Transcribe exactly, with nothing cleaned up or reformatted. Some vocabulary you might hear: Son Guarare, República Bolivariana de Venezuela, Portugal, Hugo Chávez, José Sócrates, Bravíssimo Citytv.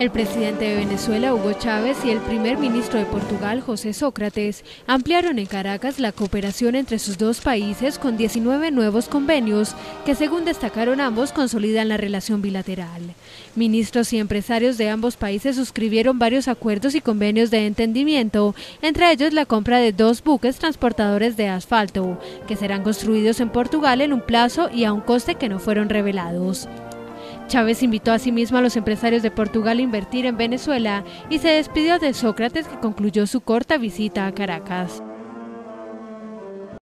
El presidente de Venezuela, Hugo Chávez, y el primer ministro de Portugal, José Sócrates, ampliaron en Caracas la cooperación entre sus dos países con diecinueve nuevos convenios que, según destacaron ambos, consolidan la relación bilateral. Ministros y empresarios de ambos países suscribieron varios acuerdos y convenios de entendimiento, entre ellos la compra de dos buques transportadores de asfalto, que serán construidos en Portugal en un plazo y a un coste que no fueron revelados. Chávez invitó asimismo a los empresarios de Portugal a invertir en Venezuela y se despidió de Sócrates, que concluyó su corta visita a Caracas.